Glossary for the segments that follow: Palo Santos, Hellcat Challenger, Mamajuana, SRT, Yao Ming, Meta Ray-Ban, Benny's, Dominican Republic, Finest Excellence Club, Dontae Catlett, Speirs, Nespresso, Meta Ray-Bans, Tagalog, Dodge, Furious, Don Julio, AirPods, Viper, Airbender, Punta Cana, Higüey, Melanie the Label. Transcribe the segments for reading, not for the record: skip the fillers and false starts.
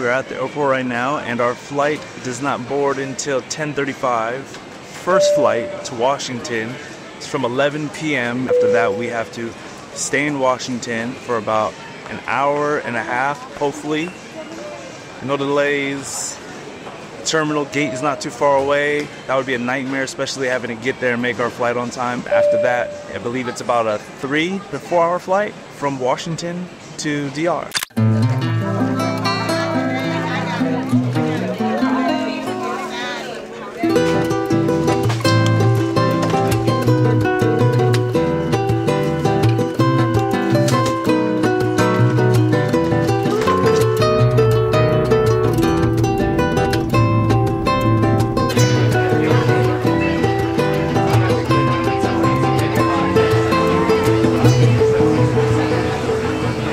We're at the airport right now, and our flight does not board until 10:35. First flight to Washington is from 11 p.m. After that, we have to stay in Washington for about an hour and a half, hopefully. No delays. Terminal gate is not too far away. That would be a nightmare, especially having to get there and make our flight on time. After that, I believe it's about a 3 to 4 hour flight from Washington to DR.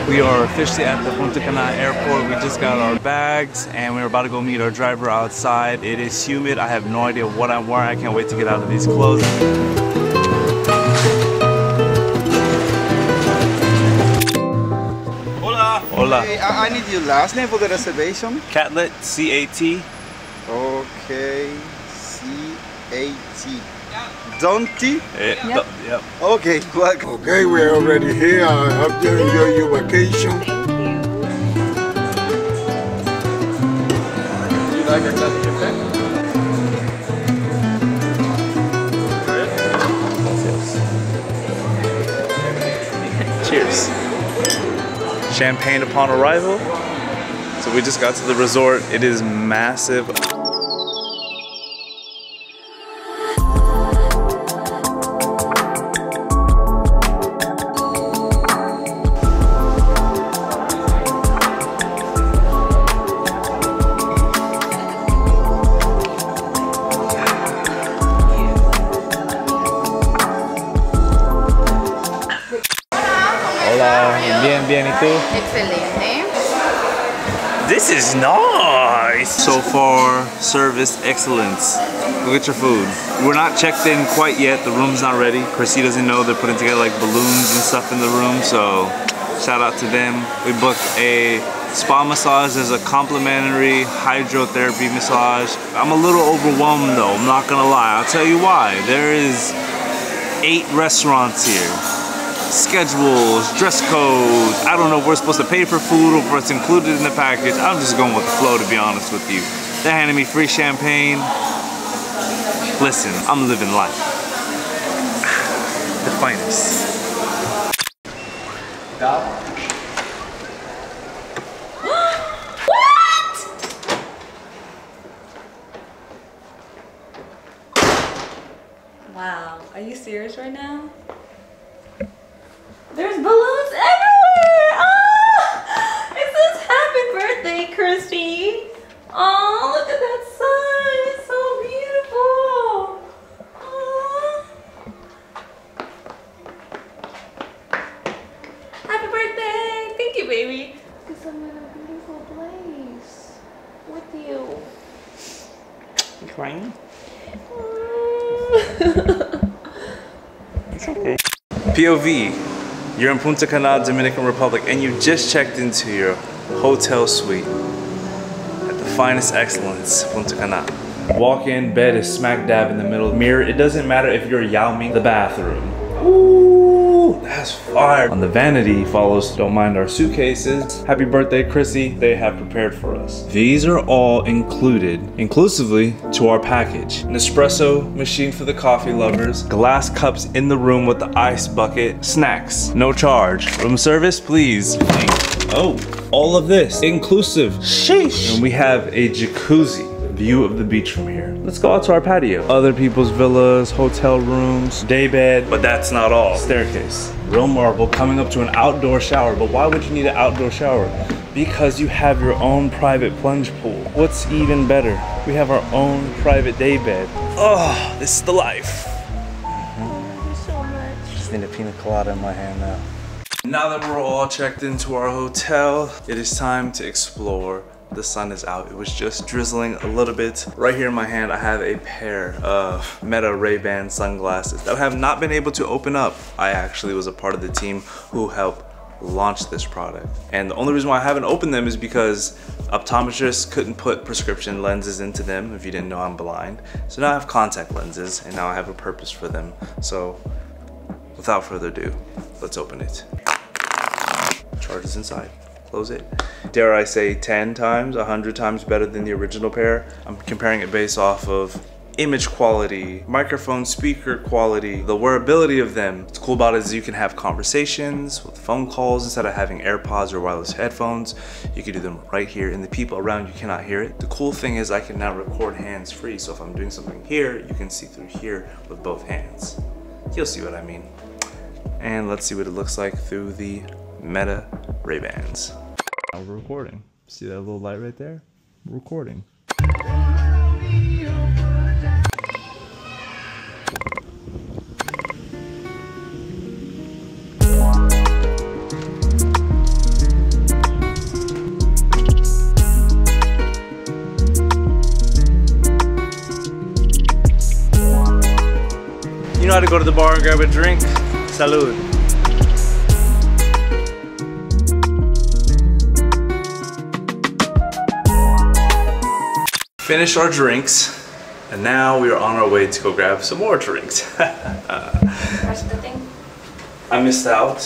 We are officially at the Punta Cana airport. We just got our bags and we're about to go meet our driver outside. It is humid. I have no idea what I'm wearing. I can't wait to get out of these clothes. Hola. Hola. Hey, I need your last name for the reservation. Catlett, C-A-T. Okay, C-A-T. Dontae? Yeah. Yep. Yep. Okay, welcome. Okay, we're already here. I hope you enjoy your vacation. Thank you. Do you like a classic effect? Cheers. Champagne upon arrival. So we just got to the resort. It is massive. This is nice! So far, service excellence. Go get your food. We're not checked in quite yet, the room's not ready. Chrissy doesn't know, they're putting together like balloons and stuff in the room, so shout out to them. We booked a spa massage as a complimentary hydrotherapy massage. I'm a little overwhelmed though, I'm not gonna lie. I'll tell you why. There is 8 restaurants here. Schedules, dress codes, I don't know if we're supposed to pay for food or if it's included in the package. I'm just going with the flow, to be honest with you. They're handing me free champagne. Listen, I'm living life. The finest. What? Wow, are you serious right now? There's balloons everywhere! Oh, it says happy birthday, Christy! Oh, look at that sun! It's so beautiful! Oh. Happy birthday! Thank you, baby! Because I'm in a beautiful place with you. You crying? It's okay. POV. You're in Punta Cana, Dominican Republic, and you just checked into your hotel suite at the Finest Excellence, Punta Cana. Walk-in bed is smack dab in the middle. Mirror, it doesn't matter if you're Yao Ming, the bathroom. Ooh, that's fire. On the vanity follows, don't mind our suitcases. Happy birthday, Chrissy. They have prepared for us. These are all included, inclusively to our package. Nespresso machine for the coffee lovers. Glass cups in the room with the ice bucket. Snacks, no charge. Room service, please. Oh, all of this inclusive. Sheesh. And we have a jacuzzi. View of the beach from here. Let's go out to our patio. Other people's villas, hotel rooms, daybed, but that's not all. Staircase, real marble, coming up to an outdoor shower. But why would you need an outdoor shower? Because you have your own private plunge pool. What's even better? We have our own private daybed. Oh, this is the life. I love you so much. Just need a pina colada in my hand now. Now that we're all checked into our hotel, it is time to explore. The sun is out. It was just drizzling a little bit. Right here in my hand, I have a pair of Meta Ray-Ban sunglasses that I have not been able to open up. I actually was a part of the team who helped launched this product. And the only reason why I haven't opened them is because optometrists couldn't put prescription lenses into them. If you didn't know, I'm blind. So now I have contact lenses and now I have a purpose for them. So without further ado, let's open it. Charge is inside. Close it. Dare I say 10 times, 100 times better than the original pair. I'm comparing it based off of image quality, microphone speaker quality, the wearability of them. What's cool about it is you can have conversations with phone calls instead of having AirPods or wireless headphones. You can do them right here and the people around you cannot hear it. The cool thing is I can now record hands-free, so if I'm doing something here, you can see through here with both hands. You'll see what I mean. And let's see what it looks like through the Meta Ray-Bans. Now we're recording. See that little light right there? We're recording. You know how to go to the bar and grab a drink? Salud. Finished our drinks, and now we are on our way to go grab some more drinks. Where's the thing? I missed out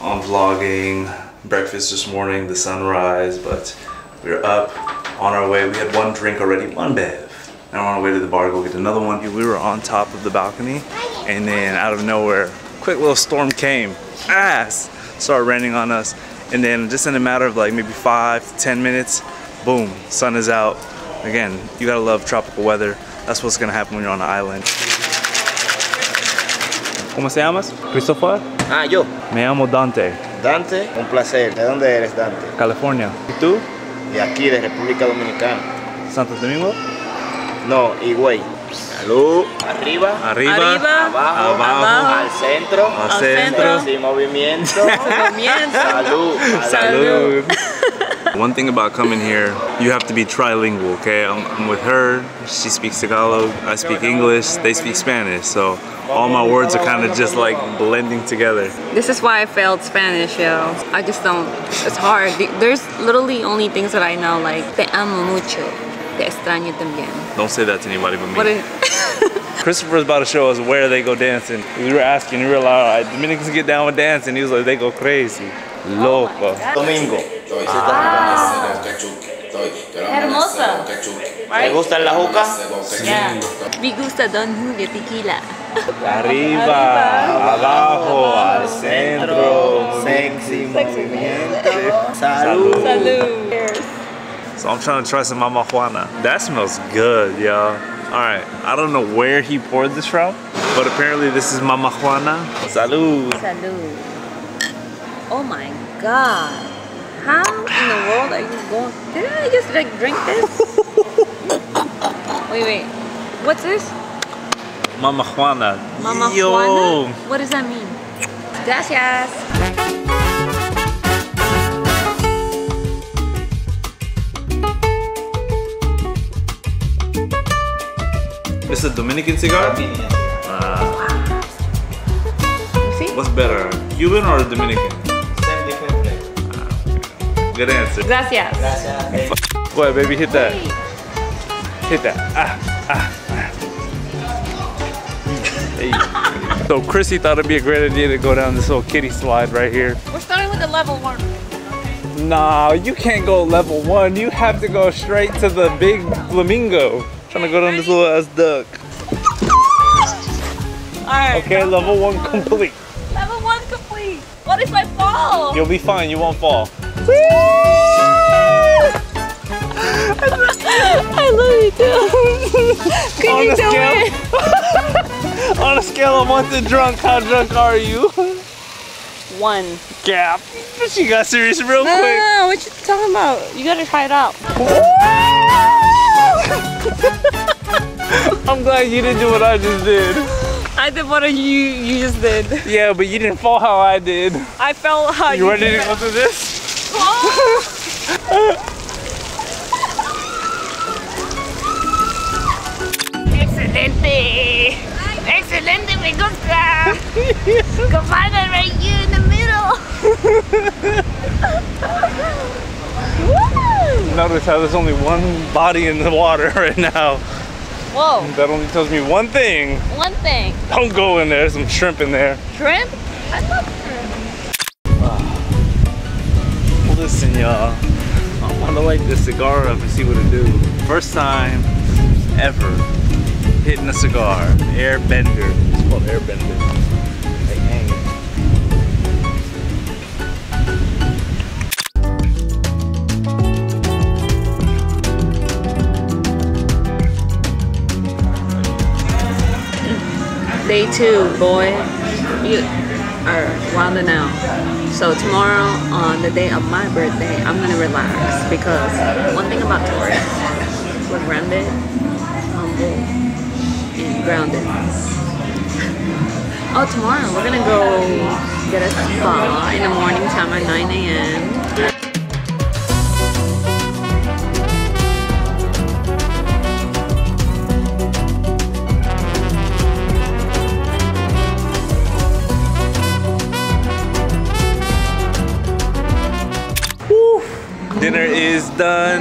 on vlogging breakfast this morning, the sunrise, but we are up on our way. We had one drink already, one bev. Now we're on our way to the bar to go get another one. We were on top of the balcony, and then out of nowhere, quick little storm came. Ass! Started raining on us, and then just in a matter of like maybe 5 to 10 minutes, boom, sun is out. Again, you gotta love tropical weather. That's what's gonna happen when you're on an island. ¿Cómo se llamas? Christopher? Ah, yo. Me llamo Dante. Dante, un placer. ¿De dónde eres, Dante? California. ¿Y tú? De aquí, de República Dominicana. ¿Santo Domingo? No, Higüey. Salud. Arriba. Arriba. Arriba. Abajo. Abajo. Abajo. Al centro. Al centro. Sin movimiento. Movimiento. Salud. Salud. One thing about coming here, you have to be trilingual, okay? I'm with her, she speaks Tagalog, I speak English, they speak Spanish, so all my words are kind of just like blending together. This is why I failed Spanish, yo. I just don't, it's hard. There's literally only things that I know, like, te amo mucho, te extraño también. Don't say that to anybody but me. What is Christopher's about to show us where they go dancing. We were asking, we were like, all right, Dominicans get down with dancing. He was like, they go crazy. Loco. Domingo. Ah. Hermosa. Right? ¿Te gustan la juca? Yeah. Me gusta Don Julio Tequila. Arriba, abajo, al centro. Sexy movimiento. Salud. Salud. So I'm trying to try some Mamajuana. That smells good, y'all. Alright, I don't know where he poured this from, but apparently this is Mamajuana. Salud. Salud. Oh my god. How in the world are you going? Didn't I just like drink this? Wait. What's this? Mamajuana. Mamajuana? Yo. What does that mean? Gracias. It's a Dominican cigar? See? What's better, Cuban or Dominican? Same different flavor. Okay. Good answer. Gracias. Gracias. Boy, baby, hit that. Wait. Hit that. Ah. Hey. So Chrissy thought it'd be a great idea to go down this little kiddie slide right here. We're starting with the level 1. Okay. Nah, you can't go level 1. You have to go straight to the big flamingo. Trying to go down this little ass duck. Alright. Okay, level 1 complete. Level 1 complete. What if I fall? You'll be fine, you won't fall. I love you too. Can you tell me? On a scale of 1 to drunk, how drunk are you? 1. Gap. She got serious real quick. No, what you talking about? You gotta try it out. I'm glad you didn't do what I just did. I did what you just did. Yeah, but you didn't fall how I did. I fell how you did. You ready to go through this? Excelente! Excelente, me gusta! Come on, right here in the middle! Notice how there's only one body in the water right now. Whoa. That only tells me one thing. One thing. Don't go in there. There's some shrimp in there. Shrimp? I love shrimp. Listen, y'all. I want to light this cigar up and see what it do. First time ever hitting a cigar. Airbender. It's called Airbender. Day two, boy, you are wilding out. So tomorrow, on the day of my birthday, I'm gonna relax, because one thing about Taurus, we're grounded, humble, and grounded. Oh, tomorrow we're gonna go get a spa in the morning time at 9 a.m. Dinner is done.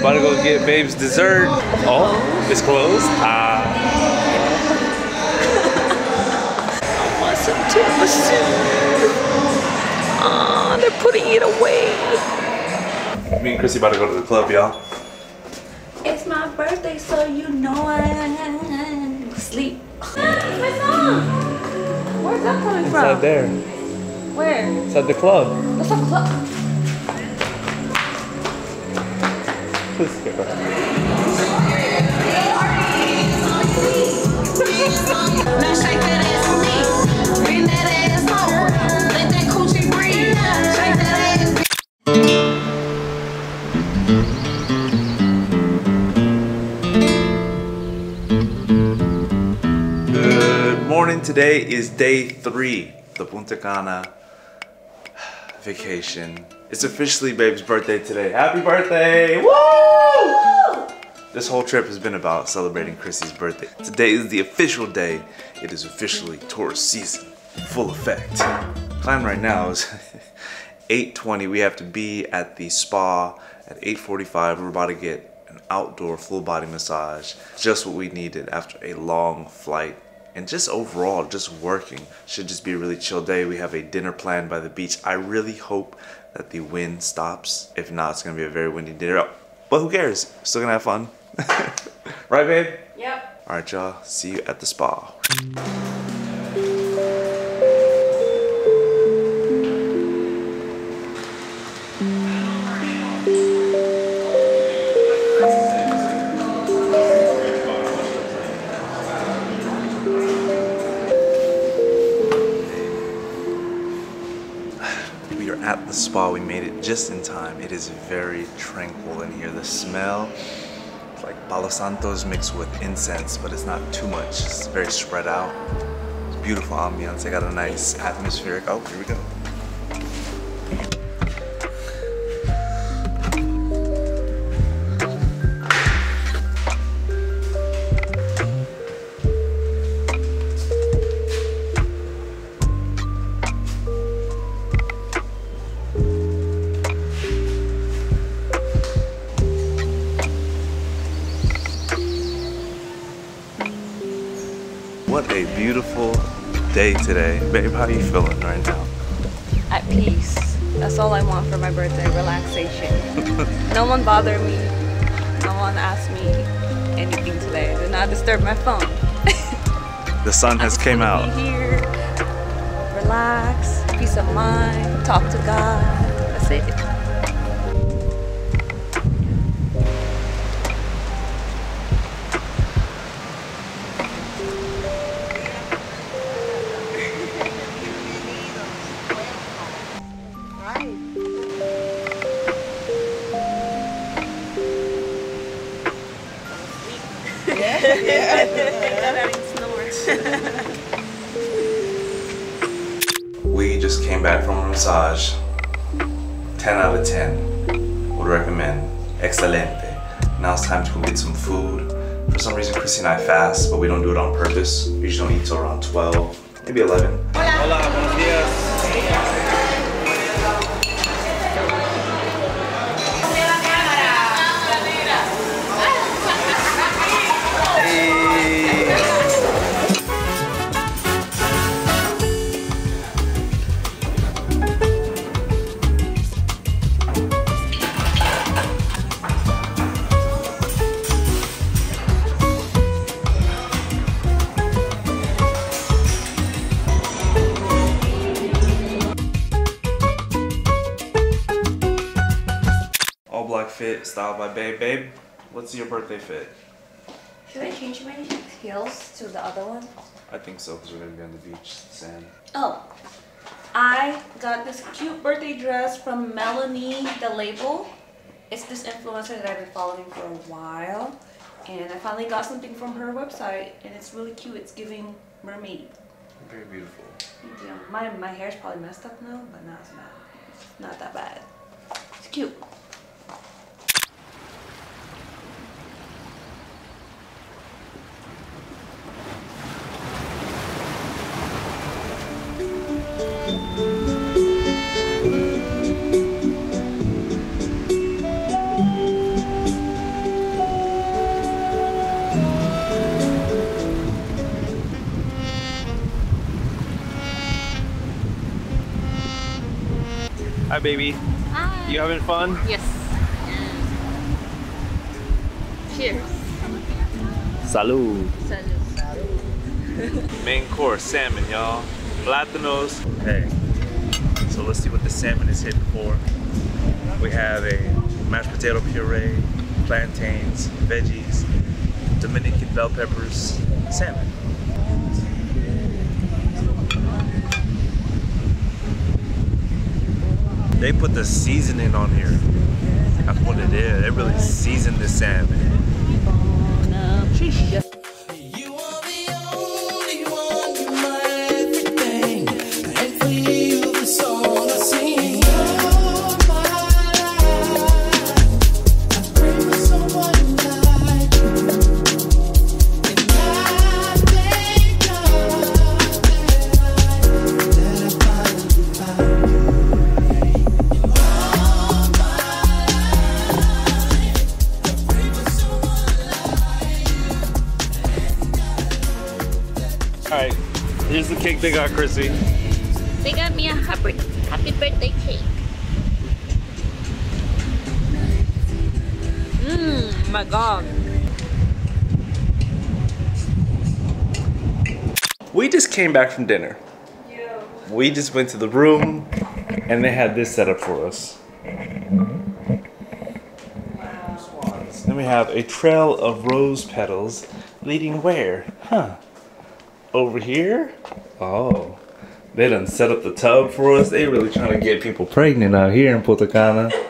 About to go get babe's dessert. Oh, it's closed. I want some tiramisu. Ah, they're putting it away. Me and Chrissy about to go to the club, y'all. It's my birthday, so you know I'm asleep. My song. Where's that coming from? It's out there. Where? It's at the club. It's at the club. Good morning. Today is day 3, the Punta Cana vacation. It's officially babe's birthday today. Happy birthday! Woo! This whole trip has been about celebrating Chrissy's birthday. Today is the official day. It is officially Taurus season. Full effect. Time right now is 8:20. We have to be at the spa at 8:45. We're about to get an outdoor full body massage. Just what we needed after a long flight. And just overall, just working. Should just be a really chill day. We have a dinner planned by the beach. I really hope that the wind stops. If not, it's gonna be a very windy dinner. But who cares? Still gonna have fun. Right, babe? Yep. All right, y'all. See you at the spa. At the spa, we made it just in time. It is very tranquil in here. The smell, it's like Palo Santos mixed with incense, but it's not too much. It's very spread out. It's beautiful ambiance. They got a nice atmospheric. Oh, here we go. What a beautiful day today. Babe, how are you feeling right now? At peace. That's all I want for my birthday, relaxation. No one bothered me. No one asked me anything today. Did not disturb my phone. The sun has came out. I'm here, relax, peace of mind, talk to God. That's it. We just came back from a massage. 10 out of 10. Would recommend. Excelente. Now it's time to go get some food. For some reason, Chrissy and I fast, but we don't do it on purpose. We usually don't eat till around 12, maybe 11. Hola. Hola, buenos dias. black fit, styled by Babe. Babe, what's your birthday fit? Should I change my heels to the other one? I think so, because we're going to be on the beach, sand. Oh, I got this cute birthday dress from Melanie the Label. It's this influencer that I've been following for a while. And I finally got something from her website, and it's really cute. It's giving mermaid. Very beautiful. Thank you. My hair's probably messed up now, but now it's not. It's not that bad. It's cute. Hi, baby. Hi. You having fun? Yes. Cheers. Salud. Salud. Salud. Main course, salmon, y'all. Platanos. Okay. So let's see what the salmon is hitting for. We have a mashed potato puree, plantains, veggies, Dominican bell peppers, salmon. They put the seasoning on here. That's what it is. They really season the salmon. Sheesh. Alright, here's the cake they got, Chrissy. They got me a happy birthday cake. Mmm, my God. We just came back from dinner. Yeah. We just went to the room and they had this set up for us. Wow. Then we have a trail of rose petals leading where? Huh. Over here? Oh, they done set up the tub for us. They really trying to get people pregnant out here in Punta Cana.